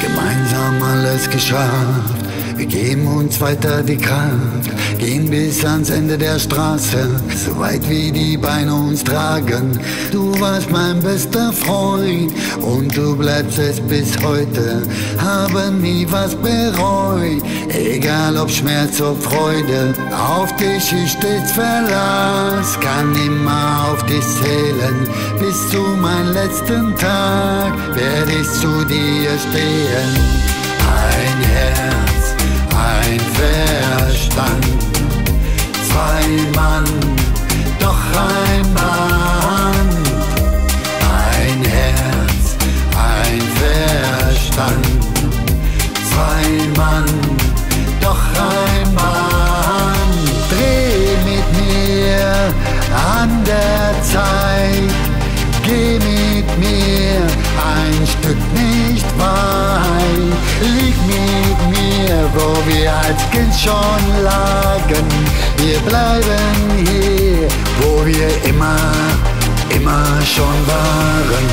Gemeinsam alles geschafft, wir geben uns weiter die Kraft, gehen bis ans Ende der Straße, so weit wie die Beine uns tragen. Du warst mein bester Freund und du bleibst es bis heute, habe nie was bereut, egal ob Schmerz oder Freude. Auf dich ist stets Verlass, kann immer auf dich zählen, bis zu meinem letzten Tag werde ich zu dir stehen. Ein Herz, ein Verstand, zwei Mann, doch ein Mann. Ein Herz, ein Verstand, zwei Mann, doch ein Mann. Dreh mit mir an der Zeit, geh mit mir ein Stück nicht weit. Lieg mit mir, wo wir als Kind schon lagen. Wir bleiben hier, wo wir immer, immer schon waren.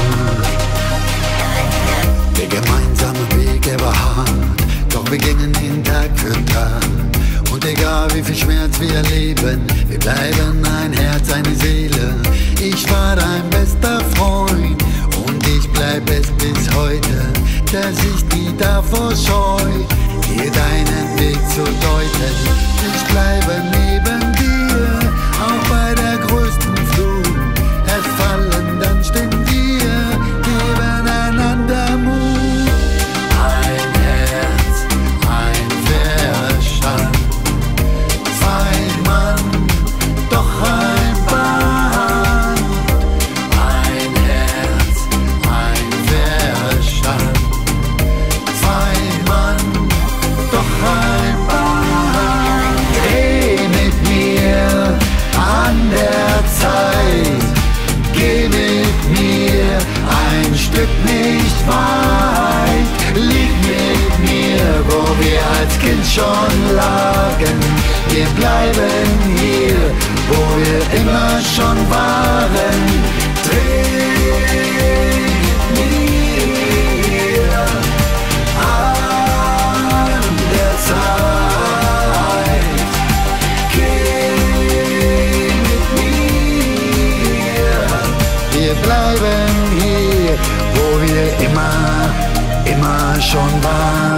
Der gemeinsame Weg, er war hart, doch wir gingen ihn Tag für Tag. Und egal wie viel Schmerz wir erleben, wir bleiben ein Herz, eine Seele. Ich war dein bester Freund und ich bleib es bis heute, dass ich nie davor scheu, dir deinen Weg zu deuten. Ich bleibe neben dir, auch bei der größten Flut. Erfallen, dann stehen wir, geben einander Mut. Ein Herz, ein Verstand, zwei Mann, doch ein Mann. Ein Herz, ein Verstand, zwei Mann, doch ein Mann. Geh mit mir an der Zeit, geh mit mir ein Stück nicht weit. Lieg mit mir, wo wir als Kind schon lagen. Wir bleiben hier, wo wir immer schon waren. Dreh mit mir an der Zeit. Geh mit mir. Wir bleiben hier, wo wir immer, immer schon waren.